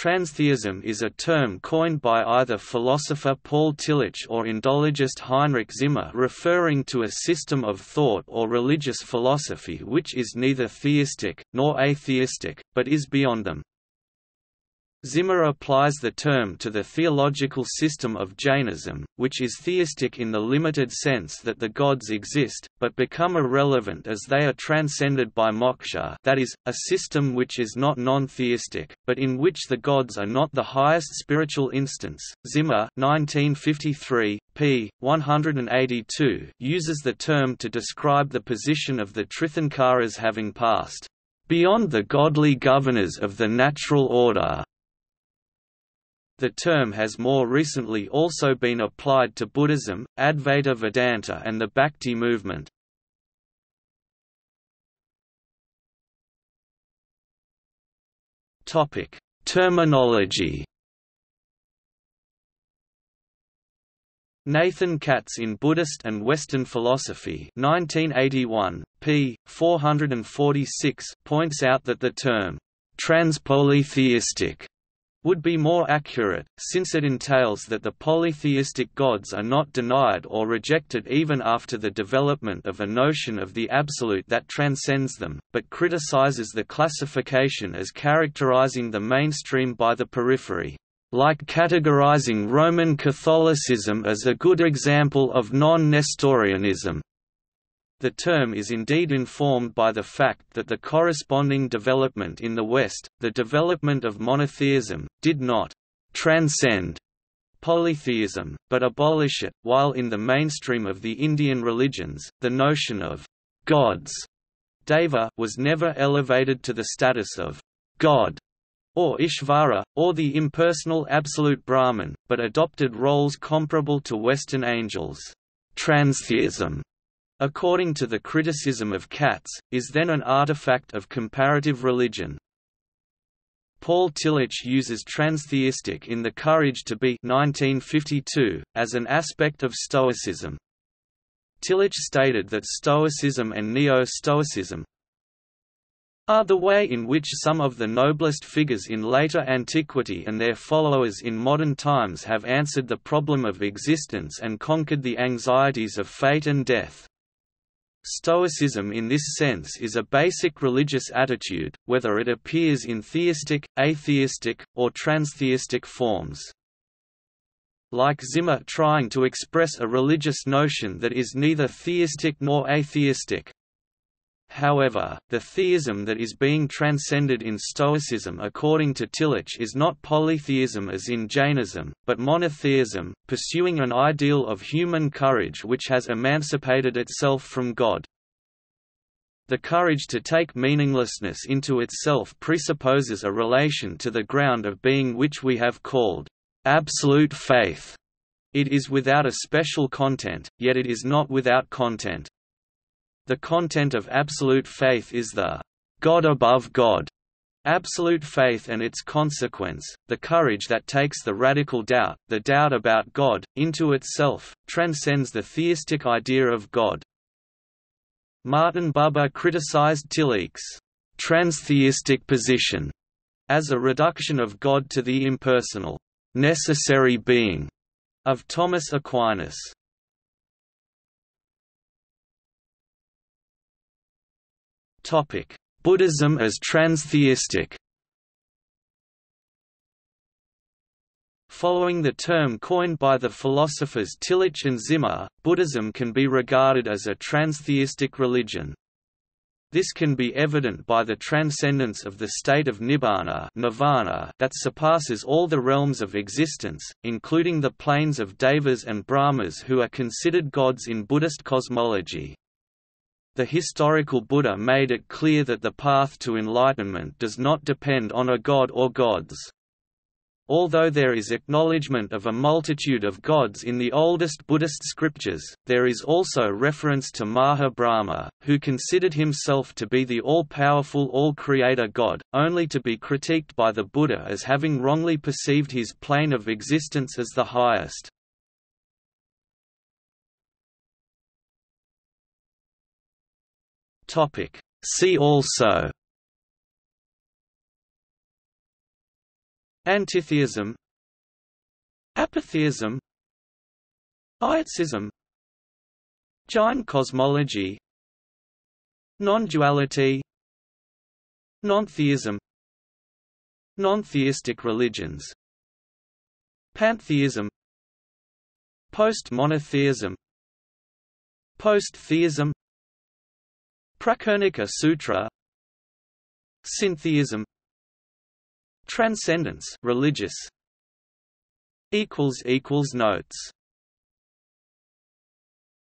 Transtheism is a term coined by either philosopher Paul Tillich or Indologist Heinrich Zimmer, referring to a system of thought or religious philosophy which is neither theistic, nor atheistic, but is beyond them. Zimmer applies the term to the theological system of Jainism, which is theistic in the limited sense that the gods exist, but become irrelevant as they are transcended by moksha, that is, a system which is not non-theistic, but in which the gods are not the highest spiritual instance. Zimmer, 1953, p. 182, uses the term to describe the position of the Tirthankaras having passed beyond the godly governors of the natural order. The term has more recently also been applied to Buddhism, Advaita Vedanta and the Bhakti movement. Terminology. Nathan Katz in Buddhist and Western Philosophy 1981, p. 446, points out that the term transpolytheistic would be more accurate, since it entails that the polytheistic gods are not denied or rejected even after the development of a notion of the absolute that transcends them, but criticizes the classification as characterizing the mainstream by the periphery, like categorizing Roman Catholicism as a good example of non-Nestorianism. The term is indeed informed by the fact that the corresponding development in the West, the development of monotheism, did not «transcend» polytheism, but abolish it, while in the mainstream of the Indian religions, the notion of «gods» Deva was never elevated to the status of «God» or Ishvara, or the impersonal absolute Brahman, but adopted roles comparable to Western angels. Transtheism, according to the criticism of Katz, is then an artifact of comparative religion. Paul Tillich uses transtheistic in The Courage to Be 1952, as an aspect of Stoicism. Tillich stated that Stoicism and Neo-Stoicism are the way in which some of the noblest figures in later antiquity and their followers in modern times have answered the problem of existence and conquered the anxieties of fate and death. Stoicism in this sense is a basic religious attitude, whether it appears in theistic, atheistic, or transtheistic forms. Like Zimmer trying to express a religious notion that is neither theistic nor atheistic. However, the theism that is being transcended in Stoicism according to Tillich is not polytheism as in Jainism, but monotheism, pursuing an ideal of human courage which has emancipated itself from God. The courage to take meaninglessness into itself presupposes a relation to the ground of being which we have called absolute faith. It is without a special content, yet it is not without content. The content of absolute faith is the God above God, absolute faith and its consequence, the courage that takes the radical doubt, the doubt about God, into itself, transcends the theistic idea of God. Martin Buber criticized Tillich's transtheistic position as a reduction of God to the impersonal, necessary being of Thomas Aquinas. Buddhism as transtheistic. Following the term coined by the philosophers Tillich and Zimmer, Buddhism can be regarded as a transtheistic religion. This can be evident by the transcendence of the state of Nibbāna that surpasses all the realms of existence, including the planes of Devas and Brahmas who are considered gods in Buddhist cosmology. The historical Buddha made it clear that the path to enlightenment does not depend on a god or gods. Although there is acknowledgement of a multitude of gods in the oldest Buddhist scriptures, there is also reference to Maha Brahma, who considered himself to be the all-powerful all-creator god, only to be critiqued by the Buddha as having wrongly perceived his plane of existence as the highest. See also Antitheism, Apatheism, Pietism, Jain cosmology, non-duality, non-theism, non-theistic religions, pantheism, post-monotheism, post-theism, Prakarnika Sutra, syntheism, transcendence religious. Notes